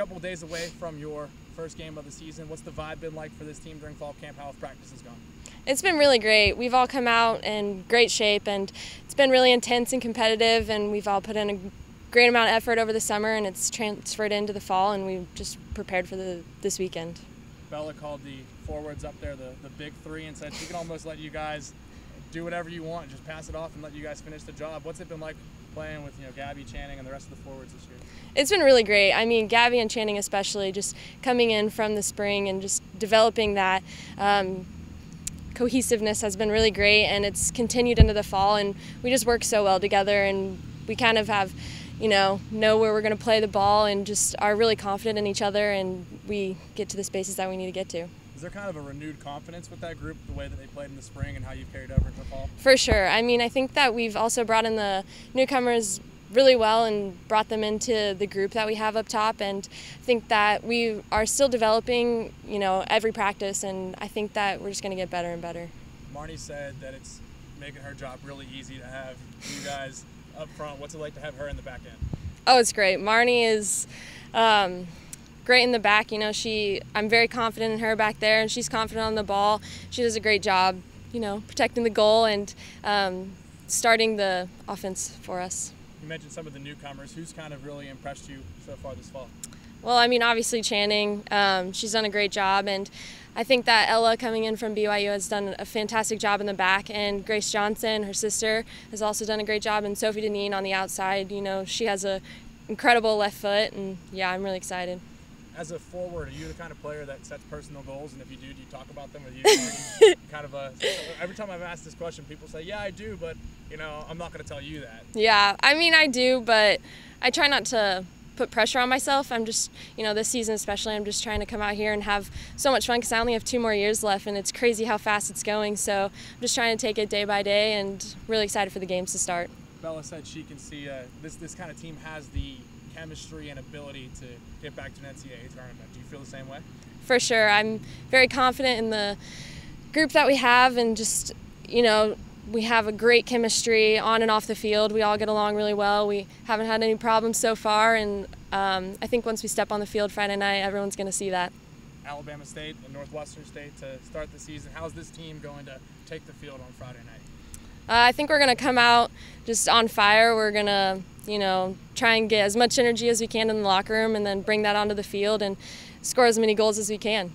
couple of days away from your first game of the season. What's the vibe been like for this team during fall camp? How have practices gone? It's been really great. We've all come out in great shape, and it's been really intense and competitive, and we've all put in a great amount of effort over the summer, and it's transferred into the fall, and we've just prepared for this weekend. Bella called the forwards up there the big three and said she can almost let you guys do whatever you want, just pass it off and let you guys finish the job. What's it been like playing with, you know, Gabby Channing and the rest of the forwards this year? It's been really great. I mean, Gabby and Channing especially, just coming in from the spring and just developing that cohesiveness has been really great, and it's continued into the fall, and we just work so well together, and we kind of have, you know where we're going to play the ball, and just are really confident in each other, and we get to the spaces that we need to get to. Is there kind of a renewed confidence with that group, the way that they played in the spring and how you've carried over into the fall? For sure. I mean, I think that we've also brought in the newcomers really well and brought them into the group that we have up top, and I think that we are still developing, you know, every practice, and I think that we're just going to get better and better. Marnie said that it's making her job really easy to have you guys up front. What's it like to have her in the back end? Oh, it's great. Marnie is great in the back. You know, I'm very confident in her back there, and she's confident on the ball. She does a great job, you know, protecting the goal and starting the offense for us. You mentioned some of the newcomers. Who's kind of really impressed you so far this fall? Well, I mean, obviously Channing. She's done a great job, and I think that Ella coming in from BYU has done a fantastic job in the back, and Grace Johnson, her sister, has also done a great job, and Sophie Deneen on the outside. You know, she has an incredible left foot, and yeah, I'm really excited. As a forward, are you the kind of player that sets personal goals, and if you do you talk about them? Or you kind of every time I've asked this question, people say, yeah, I do, but, you know, I'm not going to tell you that. Yeah, I mean, I do, but I try not to put pressure on myself. I'm just, you know, this season especially, I'm just trying to come out here and have so much fun, because I only have 2 more years left, and it's crazy how fast it's going, so I'm just trying to take it day by day, and really excited for the games to start. Bella said she can see this kind of team has the chemistry and ability to get back to an NCAA tournament. Do you feel the same way? For sure. I'm very confident in the group that we have, and just, you know, we have a great chemistry on and off the field. We all get along really well. We haven't had any problems so far, and I think once we step on the field Friday night, everyone's going to see that. Alabama State and Northwestern State to start the season. How's this team going to take the field on Friday night? I think we're going to come out just on fire. We're going to, you know, try and get as much energy as we can in the locker room, and then bring that onto the field and score as many goals as we can.